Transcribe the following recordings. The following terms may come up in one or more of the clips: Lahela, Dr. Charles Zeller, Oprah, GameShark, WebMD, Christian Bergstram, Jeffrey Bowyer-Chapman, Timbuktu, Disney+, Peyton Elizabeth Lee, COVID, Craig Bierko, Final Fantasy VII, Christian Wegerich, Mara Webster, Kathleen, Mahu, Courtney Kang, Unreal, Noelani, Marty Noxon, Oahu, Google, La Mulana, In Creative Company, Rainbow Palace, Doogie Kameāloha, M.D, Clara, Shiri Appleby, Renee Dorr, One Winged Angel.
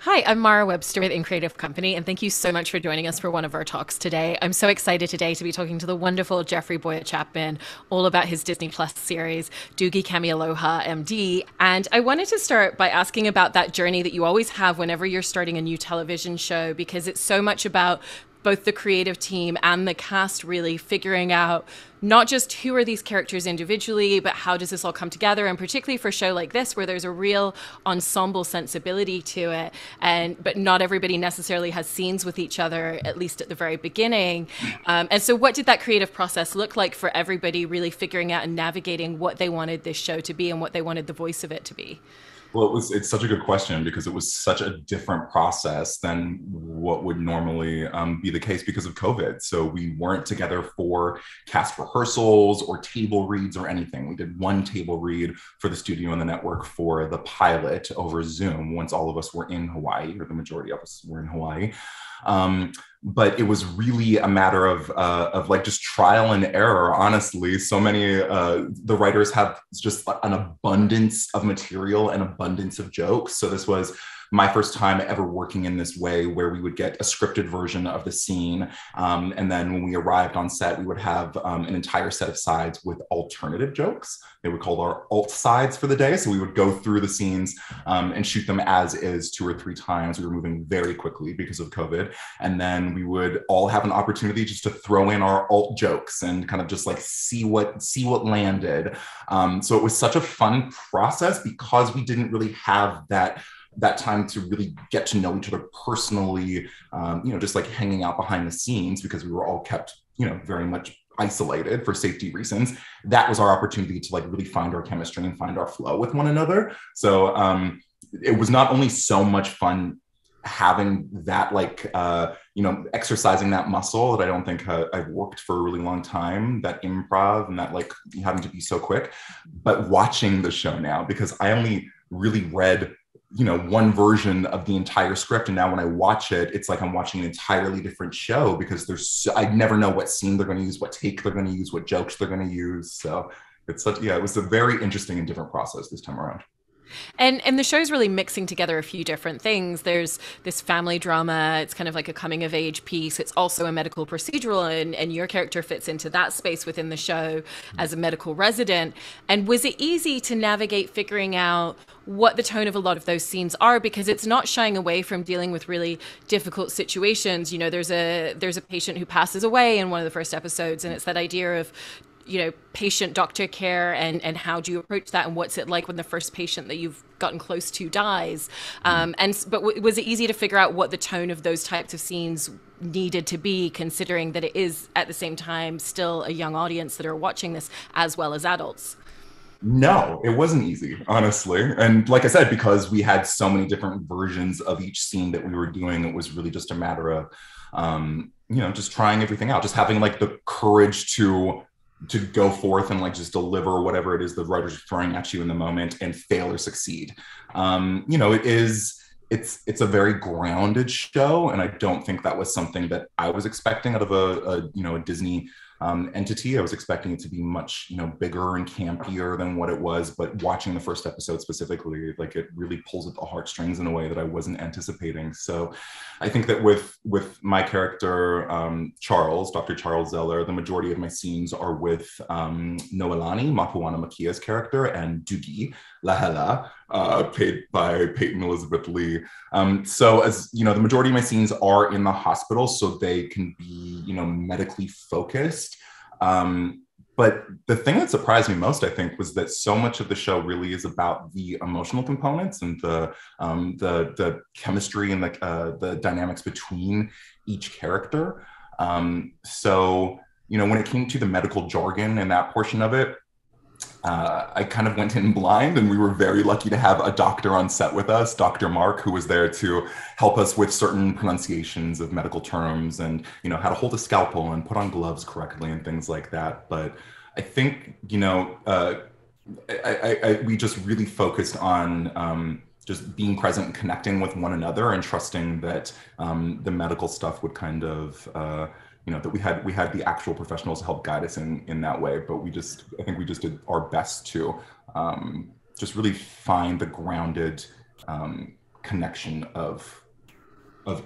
Hi, I'm Mara Webster with In Creative Company, and thank you so much for joining us for one of our talks today. I'm so excited today to be talking to the wonderful Jeffrey Bowyer-Chapman all about his Disney+ series, Doogie Kameāloha, M.D. And I wanted to start by asking about that journey that you always have whenever you're starting a new television show, because it's so much about both the creative team and the cast really figuring out not just who are these characters individually, but how does this all come together? And particularly for a show like this, where there's a real ensemble sensibility to it, but not everybody necessarily has scenes with each other, at least at the very beginning. And so what did that creative process look like for everybody really figuring out and navigating what they wanted this show to be and what they wanted the voice of it to be? Well, it's such a good question, because it was such a different process than what would normally be the case because of COVID. So we weren't together for cast rehearsals or table reads or anything. We did one table read for the studio and the network for the pilot over Zoom once all of us were in Hawaii, or the majority of us were in Hawaii. But it was really a matter of like just trial and error, honestly. So many, the writers have just an abundance of material and abundance of jokes. So this was my first time ever working in this way, where we would get a scripted version of the scene. And then when we arrived on set, we would have an entire set of sides with alternative jokes. They were called our alt sides for the day. So we would go through the scenes and shoot them as is 2 or 3 times. We were moving very quickly because of COVID. And then we would all have an opportunity just to throw in our alt jokes and kind of just like see what landed. So it was such a fun process because we didn't really have that time to really get to know each other personally, you know, just like hanging out behind the scenes, because we were all kept, you know, very much isolated for safety reasons. That was our opportunity to like really find our chemistry and find our flow with one another. So it was not only so much fun having that, like, you know, exercising that muscle that I don't think I've worked for a really long time, that improv and that like having to be so quick, but watching the show now, because I only really read, you know, one version of the entire script. And now when I watch it, it's like I'm watching an entirely different show, because I never know what scene they're going to use, what take they're going to use, what jokes they're going to use. So it's such, yeah, it was a very interesting and different process this time around. And the show's really mixing together a few different things. There's this family drama. It's kind of like a coming of age piece. It's also a medical procedural, and your character fits into that space within the show as a medical resident. And was it easy to navigate figuring out what the tone of a lot of those scenes are? Because it's not shying away from dealing with really difficult situations. You know, there's a patient who passes away in one of the first episodes, and it's that idea of, you know, patient-doctor care, and how do you approach that, and what's it like when the first patient that you've gotten close to dies? But was it easy to figure out what the tone of those types of scenes needed to be, considering that it is at the same time still a young audience that are watching this as well as adults? No, it wasn't easy, honestly. And like I said, because we had so many different versions of each scene that we were doing, it was really just a matter of, you know, just trying everything out, just having like the courage to go forth and like just deliver whatever it is the writers are throwing at you in the moment, and fail or succeed. You know, it's a very grounded show, and I don't think that was something that I was expecting out of a Disney entity. I was expecting it to be much, you know, bigger and campier than what it was, but watching the first episode specifically, like, it really pulls at the heartstrings in a way that I wasn't anticipating. So I think that with my character, Dr. Charles Zeller, the majority of my scenes are with Noelani, Mapuana Makia's character, and Doogie, Lahela, played by Peyton Elizabeth Lee. So, as you know, the majority of my scenes are in the hospital, so they can be, you know, medically focused. But the thing that surprised me most, I think, was that so much of the show really is about the emotional components and the chemistry and the dynamics between each character. So, you know, when it came to the medical jargon and that portion of it, I kind of went in blind, and we were very lucky to have a doctor on set with us, Dr. Mark, who was there to help us with certain pronunciations of medical terms and, you know, how to hold a scalpel and put on gloves correctly and things like that. But I think, you know, we just really focused on just being present and connecting with one another, and trusting that the medical stuff would kind of, you know, that we had the actual professionals help guide us in that way. But I think we just did our best to just really find the grounded connection of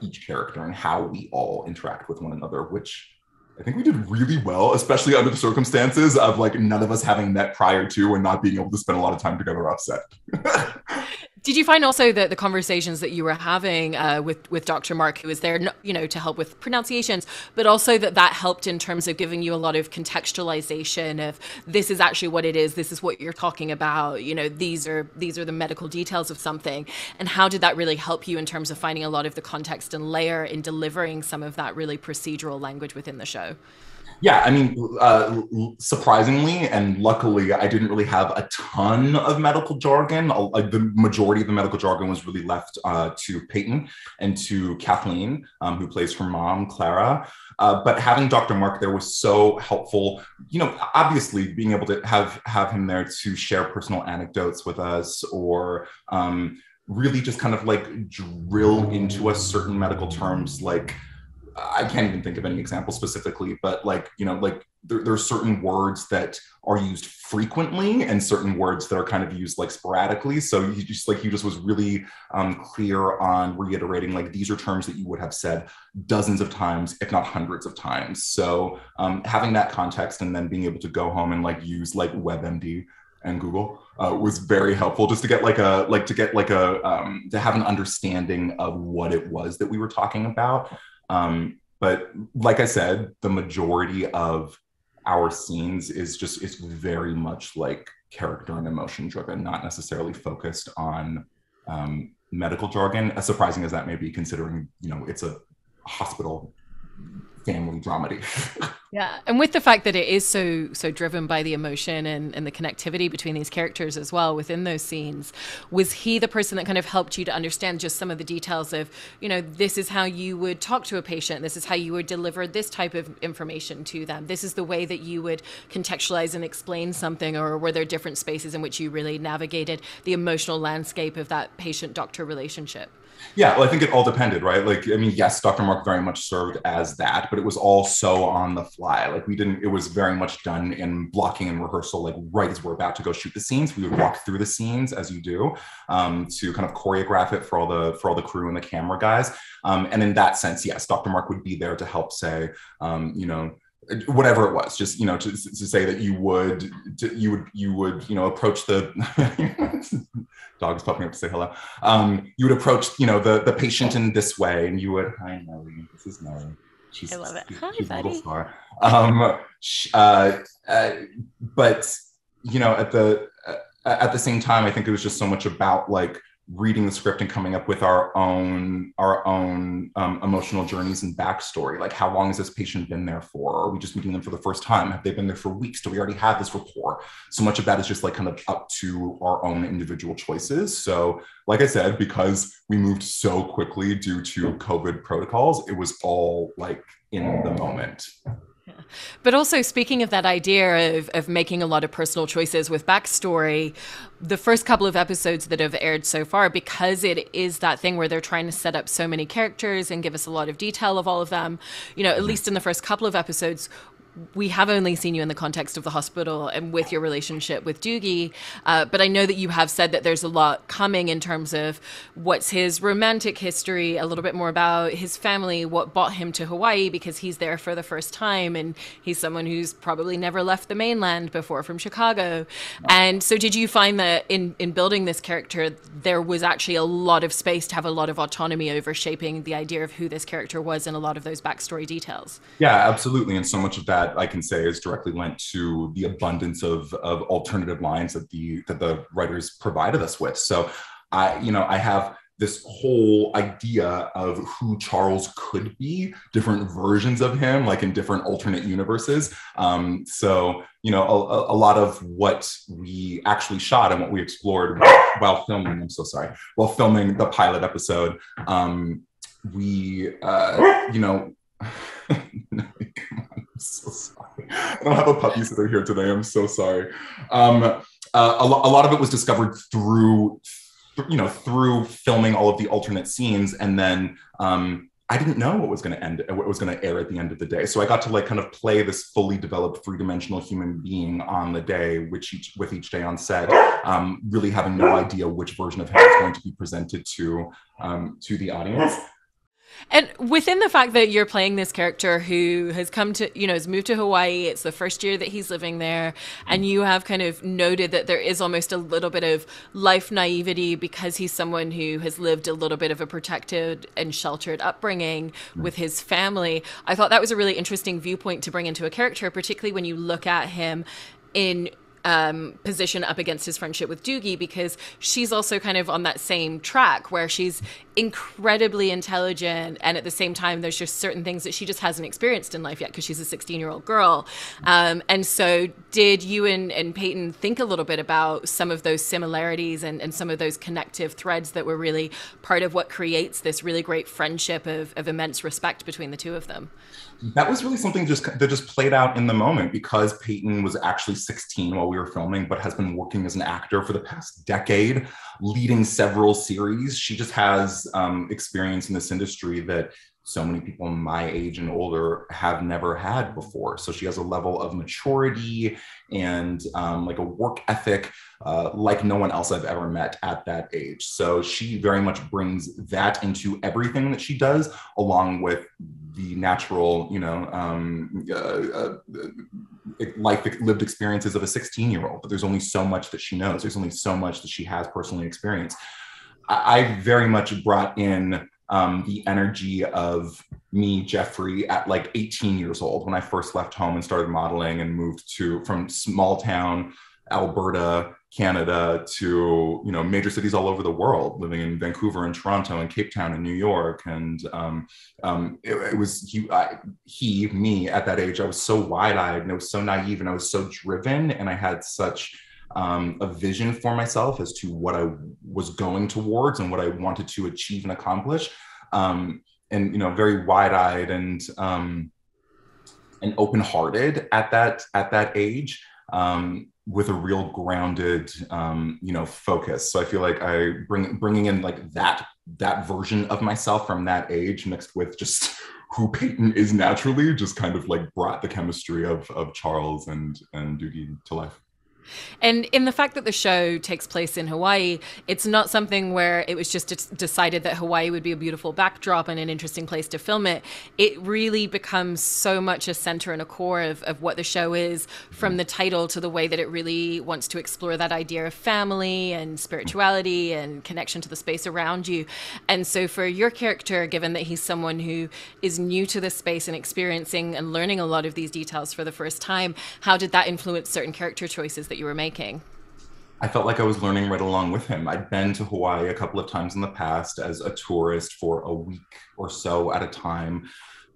each character and how we all interact with one another, which I think we did really well, especially under the circumstances of like none of us having met prior to and not being able to spend a lot of time together off set. Did you find also that the conversations that you were having with Dr. Mark, who was there, you know, to help with pronunciations, but also that helped in terms of giving you a lot of contextualization of this is actually what it is, this is what you're talking about, you know, these are the medical details of something, and how did that really help you in terms of finding a lot of the context and layer in delivering some of that really procedural language within the show? Yeah, I mean, surprisingly and luckily, I didn't really have a ton of medical jargon. The majority of the medical jargon was really left to Peyton and to Kathleen, who plays her mom, Clara. But having Dr. Mark there was so helpful. You know, obviously being able to have him there to share personal anecdotes with us, or really just kind of like drill into us certain medical terms, like, I can't even think of any example specifically, but like, you know, like there are certain words that are used frequently and certain words that are kind of used like sporadically. So he just was really clear on reiterating, like, these are terms that you would have said dozens of times, if not hundreds of times. So having that context and then being able to go home and like use like WebMD and Google was very helpful, just to get to have an understanding of what it was that we were talking about. But like I said, the majority of our scenes it's very much like character and emotion driven, not necessarily focused on medical jargon, as surprising as that may be, considering, you know, it's a hospital family dramedy. Yeah, and with the fact that it is so driven by the emotion and the connectivity between these characters as well within those scenes, was he the person that kind of helped you to understand just some of the details of, you know, this is how you would talk to a patient, this is how you would deliver this type of information to them, this is the way that you would contextualize and explain something? Or were there different spaces in which you really navigated the emotional landscape of that patient-doctor relationship? Yeah, well, I think it all depended, right? Like, I mean, yes, Dr. Mark very much served as that, but it was all so on the fly. Like, it was very much done in blocking and rehearsal, like right as we're about to go shoot the scenes. We would walk through the scenes, as you do, to kind of choreograph it for all the crew and the camera guys. And in that sense, yes, Dr. Mark would be there to help say, you know, whatever it was, just, you know, to say that you would, you know, approach the dog is popping up to say hello. You would approach, you know, the patient in this way, and you would, hi, Nelly, this is Nelly. I love it. Hi, buddy. But, you know, at the same time, I think it was just so much about like reading the script and coming up with our own emotional journeys and backstory. Like, how long has this patient been there for? Are we just meeting them for the first time? Have they been there for weeks? Do we already have this rapport? So much of that is just like kind of up to our own individual choices. So like I said, because we moved so quickly due to COVID protocols, it was all like in the moment. But also, speaking of that idea of making a lot of personal choices with backstory, the first couple of episodes that have aired so far, because it is that thing where they're trying to set up so many characters and give us a lot of detail of all of them, you know, at least in the first couple of episodes, we have only seen you in the context of the hospital and with your relationship with Doogie. But I know that you have said that there's a lot coming in terms of what's his romantic history, a little bit more about his family, what brought him to Hawaii, because he's there for the first time and he's someone who's probably never left the mainland before from Chicago. And so did you find that in building this character, there was actually a lot of space to have a lot of autonomy over shaping the idea of who this character was and a lot of those backstory details? Yeah, absolutely. And so much of that I can say is directly linked to the abundance of alternative lines that the writers provided us with. So I have this whole idea of who Charles could be, different versions of him, like in different alternate universes. So, you know, a lot of what we actually shot and what we explored while filming the pilot episode, we, you know, I'm so sorry. I don't have a puppy sitter here today. I'm so sorry. A lot of it was discovered through filming all of the alternate scenes, and then I didn't know what was going to end, what was going to air at the end of the day. So I got to like kind of play this fully developed three-dimensional human being on the day, which with each day on set, really having no idea which version of him was going to be presented to the audience. And within the fact that you're playing this character who has come to, you know, has moved to Hawaii, it's the first year that he's living there, and you have kind of noted that there is almost a little bit of life naivety because he's someone who has lived a little bit of a protected and sheltered upbringing with his family. I thought that was a really interesting viewpoint to bring into a character, particularly when you look at him in position up against his friendship with Doogie, because she's also kind of on that same track where she's incredibly intelligent, and at the same time there's just certain things that she just hasn't experienced in life yet because she's a 16-year-old girl. And so did you and Peyton think a little bit about some of those similarities and some of those connective threads that were really part of what creates this really great friendship of immense respect between the two of them? That was really something that just played out in the moment, because Peyton was actually 16 while we were filming, but has been working as an actor for the past decade, leading several series. She just has experience in this industry that so many people my age and older have never had before. So she has a level of maturity and like a work ethic like no one else I've ever met at that age. So she very much brings that into everything that she does, along with the natural, you know, lived experiences of a 16-year-old. But there's only so much that she knows. There's only so much that she has personally experienced. I very much brought in the energy of me, Jeffrey, at like 18 years old when I first left home and started modeling and moved from small town Alberta, Canada, to, you know, major cities all over the world, living in Vancouver and Toronto and Cape Town and New York. And it was me at that age. I was so wide-eyed and I was so naive and I was so driven, and I had such a vision for myself as to what I was going towards and what I wanted to achieve and accomplish. And, you know, very wide-eyed and open-hearted at that age, with a real grounded, you know, focus. So I feel like I bringing in like that version of myself from that age mixed with just who Peyton is naturally, just kind of like brought the chemistry of Charles and Doogie to life. And in the fact that the show takes place in Hawaii, it's not something where it was just decided that Hawaii would be a beautiful backdrop and an interesting place to film it. It really becomes so much a center and a core of what the show is, from the title to the way that it really wants to explore that idea of family and spirituality and connection to the space around you. And so for your character, given that he's someone who is new to this space and experiencing and learning a lot of these details for the first time, how did that influence certain character choices that you were making? I felt like I was learning right along with him. I'd been to Hawaii a couple of times in the past as a tourist for a week or so at a time,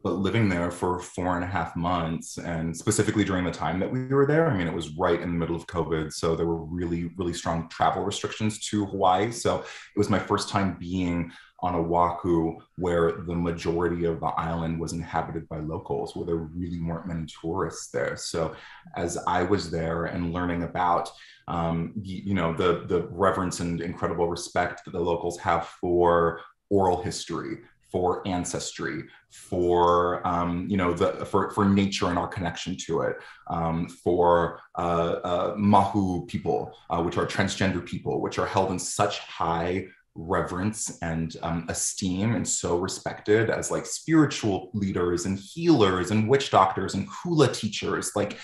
but living there for 4.5 months, and specifically during the time that we were there, I mean, it was right in the middle of COVID. So there were really, really strong travel restrictions to Hawaii. So it was my first time being on Oahu, where the majority of the island was inhabited by locals, where there really weren't many tourists there. So as I was there and learning about, you know, the reverence and incredible respect that the locals have for oral history, for ancestry, for, you know, for nature and our connection to it, for Mahu people, which are transgender people, which are held in such high reverence and esteem, and so respected as like spiritual leaders and healers and witch doctors and hula teachers. Like,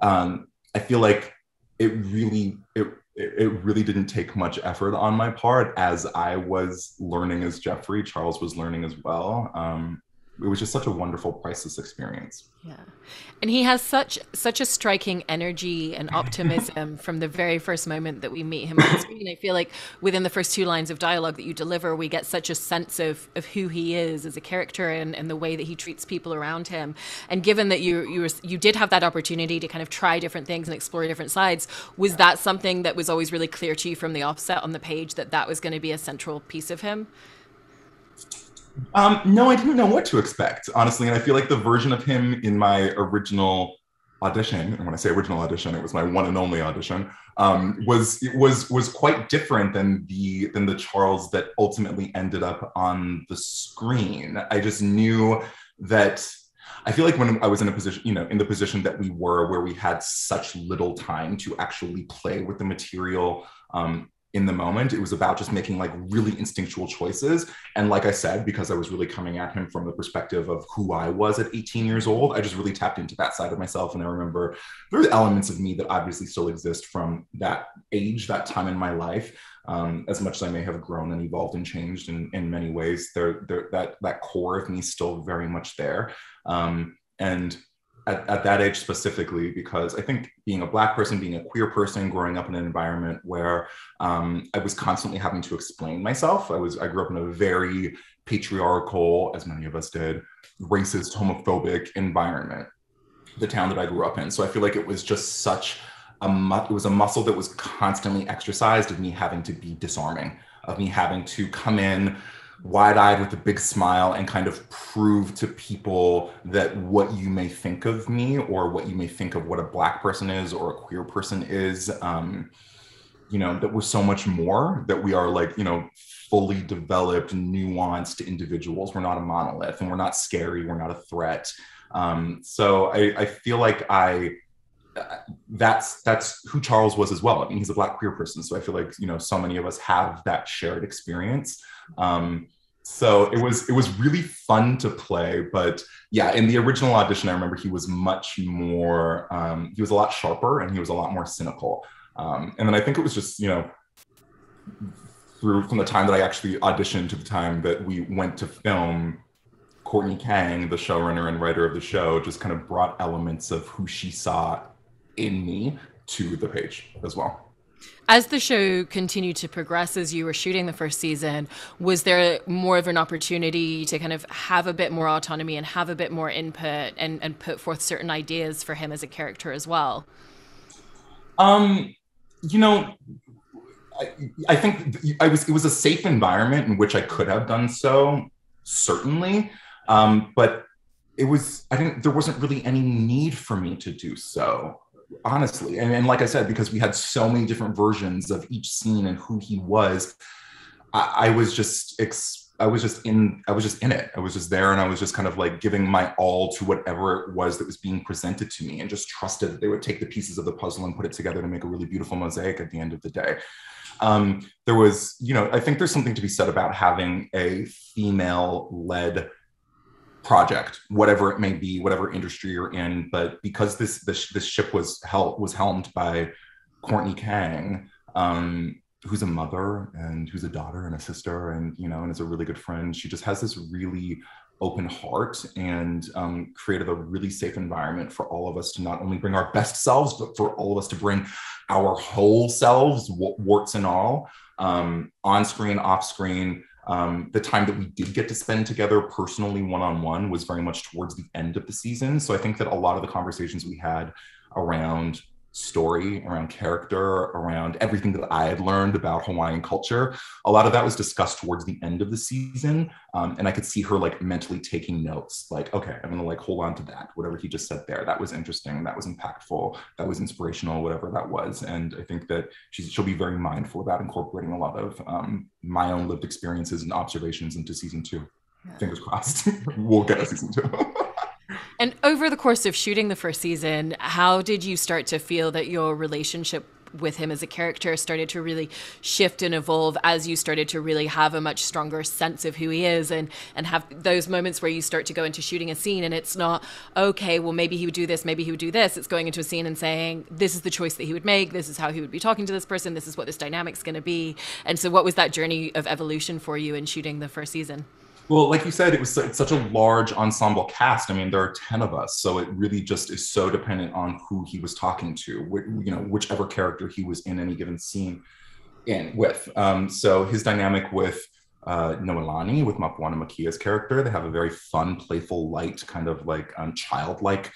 I feel like it really didn't take much effort on my part. As I was learning as Jeffrey, Charles was learning as well. It was just such a wonderful, priceless experience. Yeah. And he has such a striking energy and optimism from the very first moment that we meet him on screen. I feel like within the first two lines of dialogue that you deliver, we get such a sense of who he is as a character and the way that he treats people around him. And given that you did have that opportunity to kind of try different things and explore different sides, was that something that was always really clear to you from the offset on the page that was going to be a central piece of him? No, I didn't know what to expect, honestly. And I feel like the version of him in my original audition, and when I say original audition, it was my one and only audition, was quite different than the Charles that ultimately ended up on the screen. I just knew that, I feel like when I was in a position, you know, in the position that we were, where we had such little time to actually play with the material in the moment, it was about just making like really instinctual choices. And like I said, because I was really coming at him from the perspective of who I was at 18 years old, I just really tapped into that side of myself. And I remember there were elements of me that obviously still exist from that age, that time in my life. As much as I may have grown and evolved and changed in many ways, that core of me is still very much there. And at that age specifically, because I think being a Black person, being a queer person, growing up in an environment where I was constantly having to explain myself. I grew up in a very patriarchal, as many of us did, racist, homophobic environment, the town that I grew up in. So I feel like it was just such it was a muscle that was constantly exercised, of me having to be disarming, of me having to come in wide-eyed with a big smile and kind of prove to people that what you may think of me, or what you may think of what a Black person is or a queer person is, you know, that we're so much more, that we are, like, you know, fully developed, nuanced individuals. We're not a monolith, and we're not scary, we're not a threat. So I feel like that's who Charles was as well. I mean, he's a Black queer person, so I feel like, you know, so many of us have that shared experience. So it was really fun to play. But yeah, in the original audition, I remember he was much more, he was a lot sharper, and he was a lot more cynical. And then I think it was just, you know, from the time that I actually auditioned to the time that we went to film, Courtney Kang, the showrunner and writer of the show, just kind of brought elements of who she saw in me to the page as well. As the show continued to progress, as you were shooting the first season, was there more of an opportunity to kind of have a bit more autonomy and have a bit more input and put forth certain ideas for him as a character as well? You know, I think it was a safe environment in which I could have done so, certainly. But there wasn't really any need for me to do so, honestly. And like I said, because we had so many different versions of each scene and who he was, I was just in it. I was just there, and I was just kind of like giving my all to whatever it was that was being presented to me, and just trusted that they would take the pieces of the puzzle and put it together to make a really beautiful mosaic at the end of the day. There was, you know, I think there's something to be said about having a female-led project, whatever it may be, whatever industry you're in. But because this ship was helmed by Courtney Kang, who's a mother and who's a daughter and a sister, and, you know, and is a really good friend. She just has this really open heart, and created a really safe environment for all of us to not only bring our best selves, but for all of us to bring our whole selves, warts and all, on screen, off screen. The time that we did get to spend together personally, one-on-one, was very much towards the end of the season. So I think that a lot of the conversations we had around story, around character, around everything that I had learned about Hawaiian culture, a lot of that was discussed towards the end of the season. And I could see her, like, mentally taking notes, like, okay, I'm gonna, like, hold on to that, whatever he just said there, that was interesting, that was impactful, that was inspirational, whatever that was. And I think that she'll be very mindful about incorporating a lot of my own lived experiences and observations into season two. Yeah. Fingers crossed, we'll get a season two. And over the course of shooting the first season, how did you start to feel that your relationship with him as a character started to really shift and evolve as you started to really have a much stronger sense of who he is, and have those moments where you start to go into shooting a scene and it's not, okay, well, maybe he would do this, maybe he would do this. It's going into a scene and saying, this is the choice that he would make. This is how he would be talking to this person. This is what this dynamic's going to be. And so what was that journey of evolution for you in shooting the first season? Well, like you said, it's such a large ensemble cast. I mean, there are 10 of us, so it really just is so dependent on who he was talking to, you know, whichever character he was in any given scene in with. So his dynamic with Noelani, with Mapuana Makia's character, they have a very fun, playful, light, kind of like childlike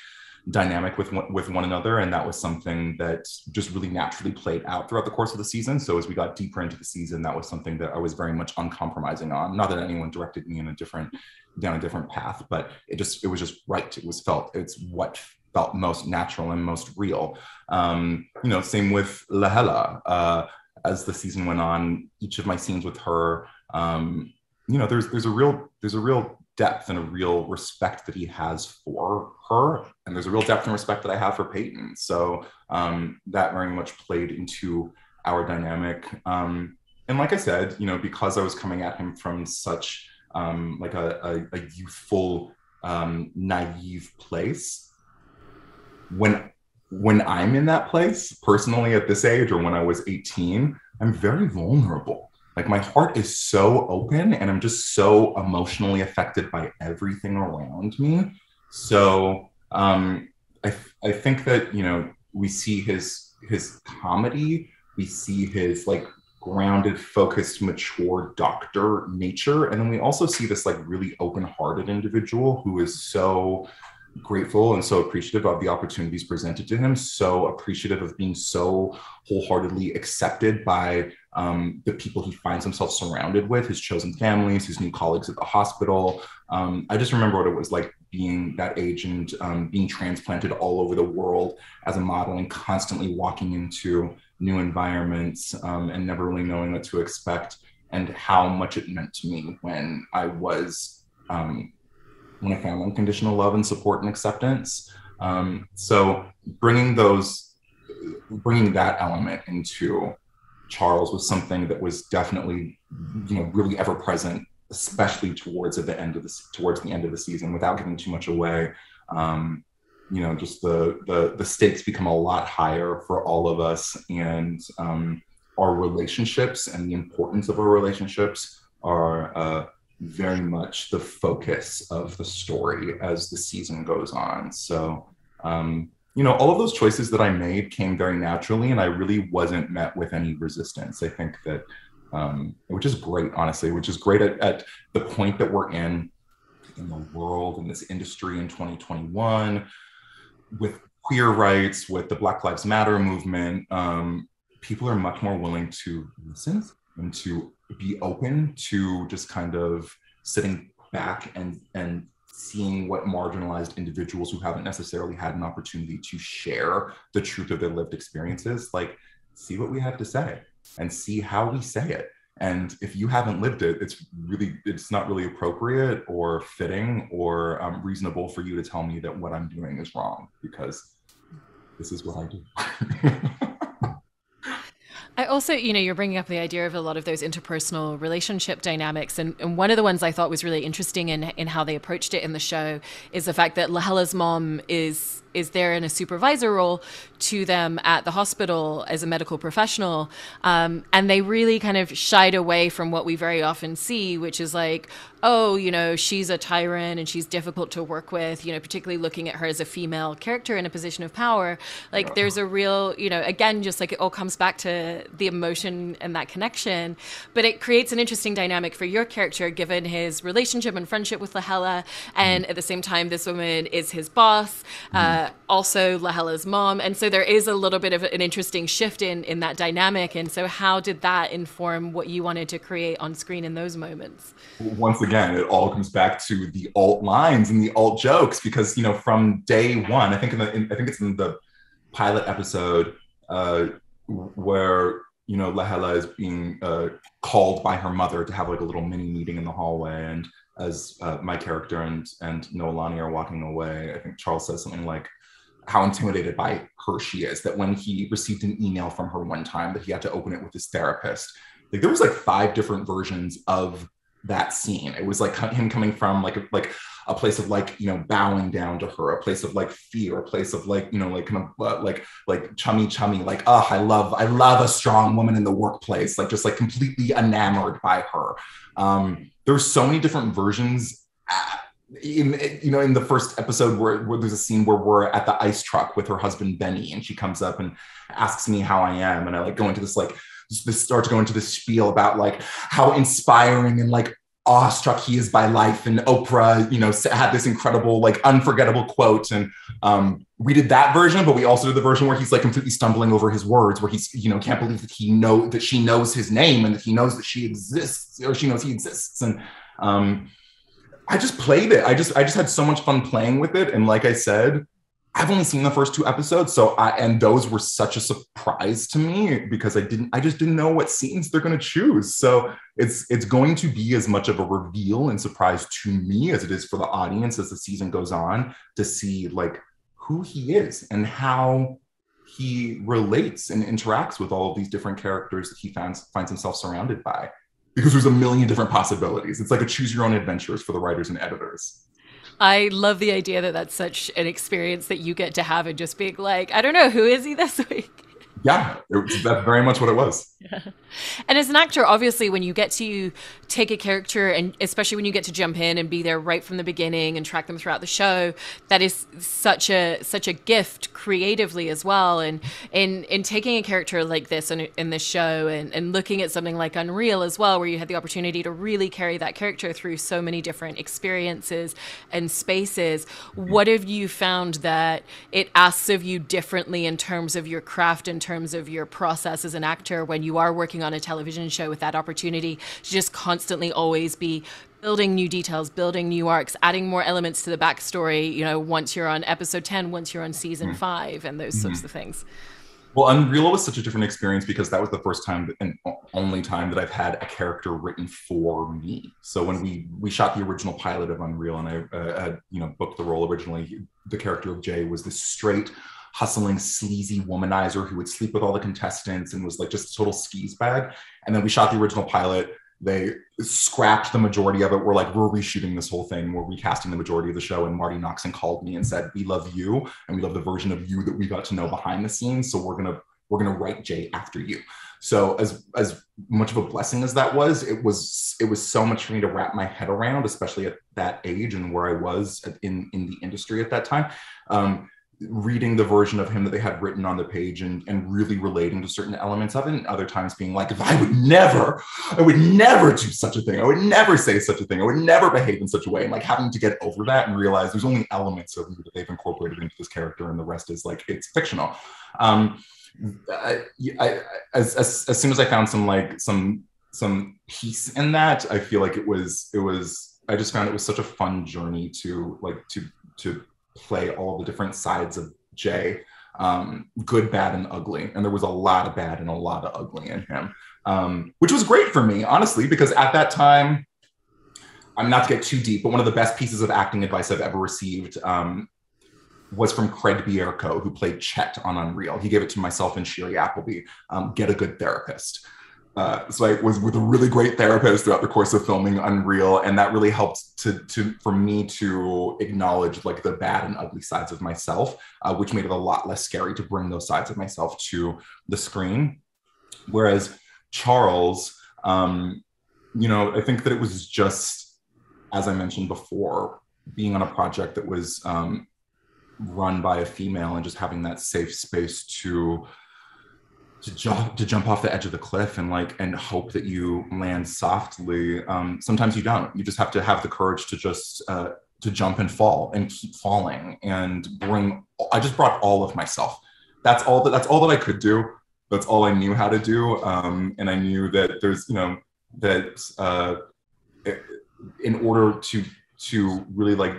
dynamic with one another, and that was something that just really naturally played out throughout the course of the season. So as we got deeper into the season, that was something that I was very much uncompromising on. Not that anyone directed me down a different path, but it was just right. It was felt. It's what felt most natural and most real. You know, same with Lahela. As the season went on, each of my scenes with her, you know, there's a real depth and a real respect that he has for her, and there's a real depth and respect that I have for Peyton. So that very much played into our dynamic. And like I said, you know, because I was coming at him from such like a youthful, naive place, when I'm in that place personally at this age, or when I was 18, I'm very vulnerable. Like, my heart is so open and I'm just so emotionally affected by everything around me. So I think that, you know, we see his comedy, we see his like grounded, focused, mature doctor nature. And then we also see this like really open-hearted individual who is so grateful and so appreciative of the opportunities presented to him, so appreciative of being so wholeheartedly accepted by the people he finds himself surrounded with, his chosen families, his new colleagues at the hospital. I just remember what it was like being that age and being transplanted all over the world as a model and constantly walking into new environments and never really knowing what to expect, and how much it meant to me when I was when I found unconditional love and support and acceptance. So bringing that element into Charles was something that was definitely, you know, really ever present, especially towards the end of the season. Without giving too much away, you know, just the stakes become a lot higher for all of us, and our relationships and the importance of our relationships are very much the focus of the story as the season goes on. So, you know, all of those choices that I made came very naturally, and I really wasn't met with any resistance. I think that, which is great, honestly, which is great at the point that we're in the world, in this industry in 2021, with queer rights, with the Black Lives Matter movement, people are much more willing to listen and to be open to just kind of sitting back and seeing what marginalized individuals who haven't necessarily had an opportunity to share the truth of their lived experiences, like, see what we have to say and see how we say it. And if you haven't lived it, it's not really appropriate or fitting or reasonable for you to tell me that what I'm doing is wrong, because this is what I do. I also, you know, you're bringing up the idea of a lot of those interpersonal relationship dynamics. And one of the ones I thought was really interesting in how they approached it in the show is the fact that Lahela's mom is there in a supervisor role to them at the hospital as a medical professional. And they really kind of shied away from what we very often see, which is like, oh, you know, she's a tyrant and she's difficult to work with, you know, particularly looking at her as a female character in a position of power. Like, there's a real, you know, again, just like it all comes back to the emotion and that connection. But it creates an interesting dynamic for your character, given his relationship and friendship with Lahela. And at the same time, this woman is his boss, also Lahela's mom. And so there is a little bit of an interesting shift in that dynamic. And so how did that inform what you wanted to create on screen in those moments? Once again, it all comes back to the alt lines and the alt jokes, because, you know, from day one, I think it's in the pilot episode where, you know, Lahela is being called by her mother to have like a little mini meeting in the hallway, and as my character and Noelani are walking away, I think Charles says something like how intimidated by her she is, that when he received an email from her one time that he had to open it with his therapist. Like, there was like 5 different versions of that scene. It was like him coming from like a place of like, you know, bowing down to her, a place of like fear, a place of like, you know, like kind of like chummy, like, oh, I love a strong woman in the workplace, like just like completely enamored by her. There's so many different versions in the first episode where there's a scene where we're at the ice truck with her husband Benny, and she comes up and asks me how I am, and I like go into this like this spiel about like how inspiring and like awestruck he is by life, and Oprah, you know, had this incredible like unforgettable quote, and we did that version, but we also did the version where he's like completely stumbling over his words, where he's, you know, can't believe that she knows his name and that he knows that she exists, or she knows he exists. And I just played it. I just had so much fun playing with it. And like I said, I've only seen the first two episodes, and those were such a surprise to me because I just didn't know what scenes they're going to choose. So it's going to be as much of a reveal and surprise to me as it is for the audience as the season goes on to see like who he is and how he relates and interacts with all of these different characters that he finds himself surrounded by, because there's a million different possibilities. It's like a choose your own adventures for the writers and editors. I love the idea that that's such an experience that you get to have and just being like, I don't know, who is he this week? Yeah, that's very much what it was. Yeah. And as an actor, obviously, when you get to take a character, and especially when you get to jump in and be there right from the beginning and track them throughout the show, that is such a gift creatively as well. And in taking a character like this in this show and looking at something like Unreal as well, where you had the opportunity to really carry that character through so many different experiences and spaces, what have you found that it asks of you differently in terms of your craft, in terms of your process as an actor, when you are working on a television show with that opportunity to just constantly always be building new details, building new arcs, adding more elements to the backstory, you know, once you're on episode 10, once you're on season 5 and those sorts of things? Well, Unreal was such a different experience because that was the first time and only time that I've had a character written for me. So when we shot the original pilot of Unreal and I booked the role originally, the character of Jay was this straight, hustling, sleazy womanizer who would sleep with all the contestants and was like just a total skis bag. And then we shot the original pilot. They scrapped the majority of it. We're like, we're reshooting this whole thing. We're recasting the majority of the show. And Marty Noxon called me and said, we love you. And we love the version of you that we got to know behind the scenes. So we're going to write Jay after you. So as much of a blessing as that was, it was so much for me to wrap my head around, especially at that age and where I was in the industry at that time. Reading the version of him that they had written on the page and really relating to certain elements of it, and other times being like, I would never do such a thing. I would never say such a thing. I would never behave in such a way. And like having to get over that and realize there's only elements of me that they've incorporated into this character, and the rest is like, it's fictional. As soon as I found some peace in that, I feel like I just found it was such a fun journey to play all the different sides of Jay, good, bad, and ugly. And there was a lot of bad and a lot of ugly in him, which was great for me, honestly, because at that time, I'm not to get too deep, but one of the best pieces of acting advice I've ever received was from Craig Bierko, who played Chet on Unreal. He gave it to myself and Shiri Appleby, get a good therapist. So I was with a really great therapist throughout the course of filming Unreal, and that really helped for me to acknowledge like the bad and ugly sides of myself, which made it a lot less scary to bring those sides of myself to the screen. Whereas Charles, I think that it was just, as I mentioned before, being on a project that was run by a female and just having that safe space to jump off the edge of the cliff and hope that you land softly. Sometimes you don't. You just have to have the courage to just to jump and fall and keep falling and I just brought all of myself. That's all that I could do. That's all I knew how to do. And I knew that there's in order to really like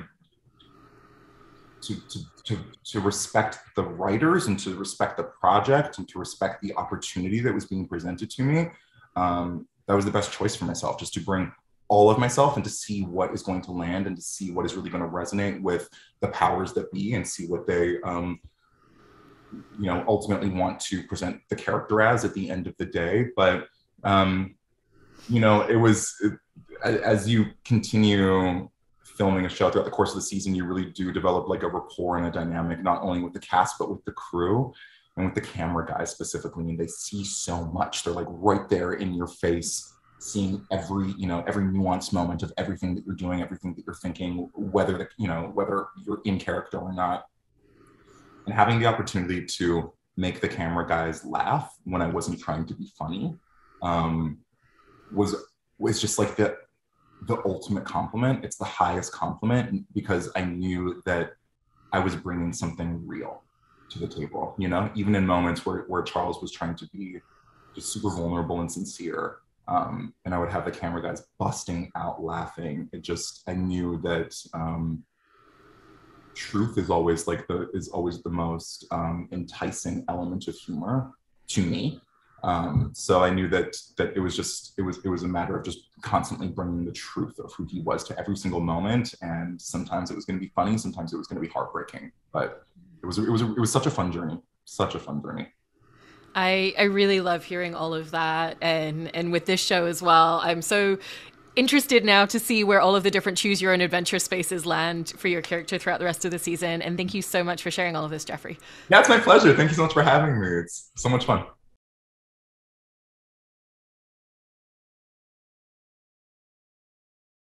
to respect the writers and to respect the project and to respect the opportunity that was being presented to me, that was the best choice for myself, just to bring all of myself and to see what is going to land and to see what is really going to resonate with the powers that be and see what they ultimately want to present the character as at the end of the day. But as you continue filming a show throughout the course of the season, you really do develop like a rapport and a dynamic, not only with the cast, but with the crew and with the camera guys specifically. And they see so much. They're like right there in your face, seeing every nuanced moment of everything that you're doing, everything that you're thinking, whether you're in character or not. And having the opportunity to make the camera guys laugh when I wasn't trying to be funny, was just like the ultimate compliment. It's the highest compliment, because I knew that I was bringing something real to the table, even in moments where Charles was trying to be just super vulnerable and sincere. And I would have the camera guys busting out laughing. I knew that truth is always like the most enticing element of humor to me. So I knew that it was a matter of just constantly bringing the truth of who he was to every single moment. And sometimes it was going to be funny, sometimes it was going to be heartbreaking, but it was such a fun journey, I really love hearing all of that. And with this show as well, I'm so interested now to see where all of the different choose your own adventure spaces land for your character throughout the rest of the season. And thank you so much for sharing all of this, Jeffrey. Yeah, it's my pleasure. Thank you so much for having me. It's so much fun.